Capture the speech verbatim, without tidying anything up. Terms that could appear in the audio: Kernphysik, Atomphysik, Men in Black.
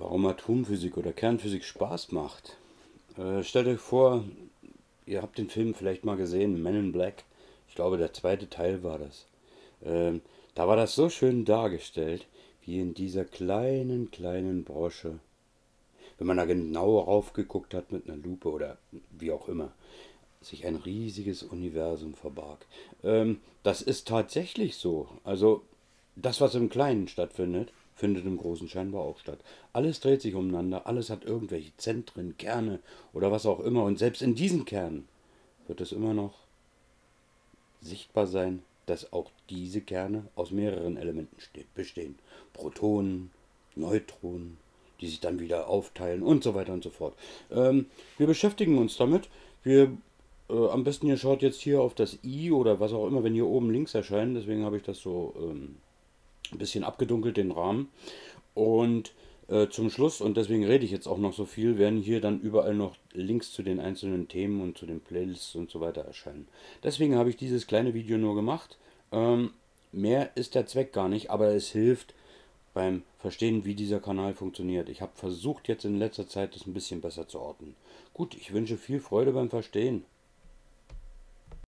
warum Atomphysik oder Kernphysik Spaß macht. Äh, stellt euch vor, ihr habt den Film vielleicht mal gesehen, Men in Black. Ich glaube, der zweite Teil war das. Äh, da war das so schön dargestellt, wie in dieser kleinen, kleinen Brosche. Wenn man da genau raufgeguckt hat mit einer Lupe oder wie auch immer, sich ein riesiges Universum verbarg. Ähm, das ist tatsächlich so. Also das, was im Kleinen stattfindet, findet im Großen scheinbar auch statt. Alles dreht sich umeinander, alles hat irgendwelche Zentren, Kerne oder was auch immer. Und selbst in diesen Kernen wird es immer noch sichtbar sein, dass auch diese Kerne aus mehreren Elementen bestehen. Protonen, Neutronen, die sich dann wieder aufteilen und so weiter und so fort. Ähm, wir beschäftigen uns damit. Wir, äh, am besten ihr schaut jetzt hier auf das I oder was auch immer, wenn hier oben links erscheint. Deswegen habe ich das so ähm, ein bisschen abgedunkelt, den Rahmen. Und äh, zum Schluss, und deswegen rede ich jetzt auch noch so viel, werden hier dann überall noch Links zu den einzelnen Themen und zu den Playlists und so weiter erscheinen. Deswegen habe ich dieses kleine Video nur gemacht. Ähm, mehr ist der Zweck gar nicht, aber es hilft beim Verstehen, wie dieser Kanal funktioniert. Ich habe versucht, jetzt in letzter Zeit das ein bisschen besser zu ordnen. Gut, ich wünsche viel Freude beim Verstehen.